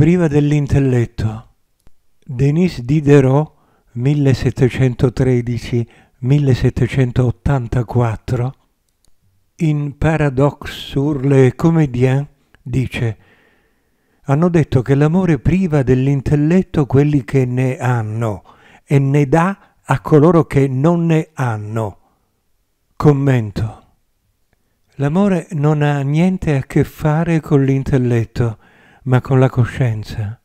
priva dell'intelletto. Denis Diderot, 1713-1784, in Paradoxe sur les Comédiens dice: hanno detto che l'amore priva dell'intelletto quelli che ne hanno e ne dà a coloro che non ne hanno. Commento. L'amore non ha niente a che fare con l'intelletto, ma con la coscienza.